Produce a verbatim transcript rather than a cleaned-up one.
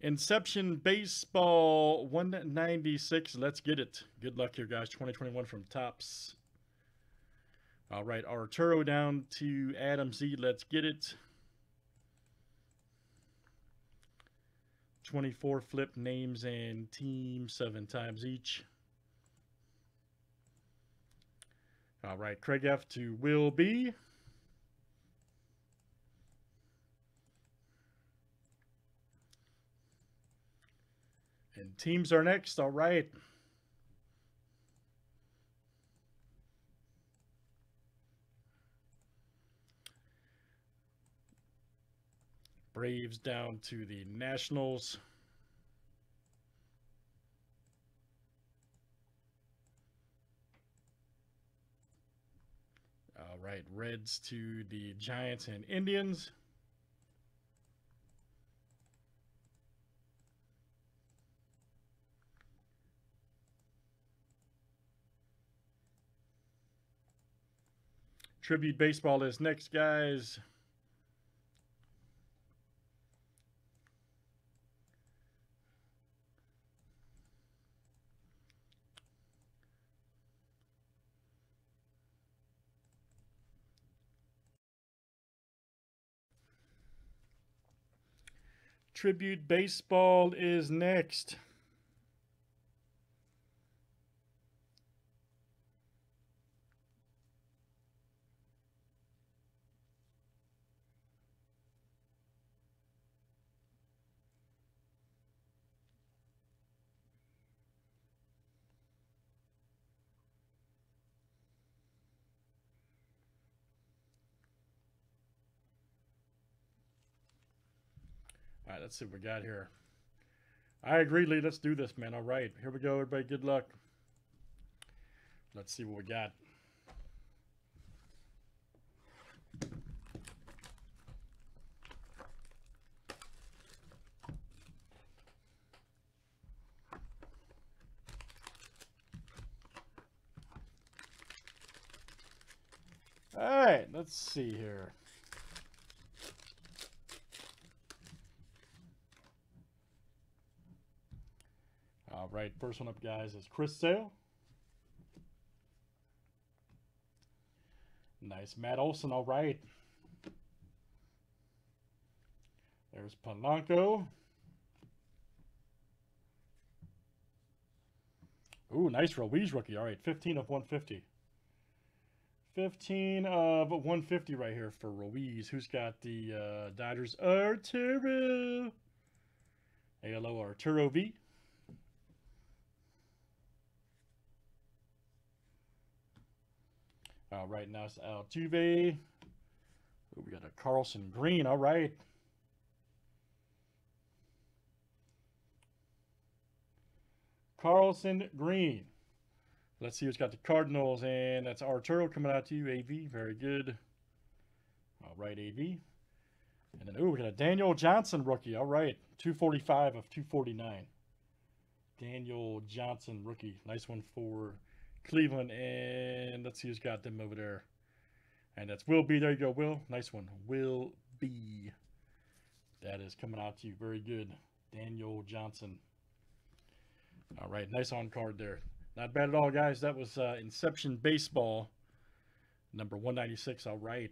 Inception Baseball one ninety-six. Let's get it. Good luck here, guys. twenty twenty-one from Topps. All right, Arturo down to Adam Z. Let's get it. twenty-four flip names and teams seven times each. All right, Craig F to Will B. And teams are next. All right. Braves down to the Nationals. All right, Reds to the Giants and Indians. Tribute Baseball is next, guys. Tribute Baseball is next. All right, let's see what we got here. I agree, Lee. Let's do this, man. All right, here we go, everybody. Good luck. Let's see what we got. All right, let's see here. All right, first one up, guys, is Chris Sale. Nice, Matt Olson, all right. There's Polanco. Ooh, nice Ruiz rookie, all right, fifteen of one fifty. fifteen of one fifty right here for Ruiz. Who's got the uh, Dodgers? Arturo. Hello, Arturo V. All right, now it's Altuve. Ooh, we got a Carlson Green. All right. Carlson Green. Let's see who's got the Cardinals. And that's Arturo coming out to you, A V. Very good. All right, A V. And then, ooh, we got a Daniel Johnson rookie. All right. two forty-five of two forty-nine. Daniel Johnson rookie. Nice one for Cleveland, and let's see who's got them over there. And that's Will B. There you go, Will. Nice one. Will B. That is coming out to you. Very good. Daniel Johnson. All right. Nice on card there. Not bad at all, guys. That was uh, Inception Baseball, number one ninety-six. All right.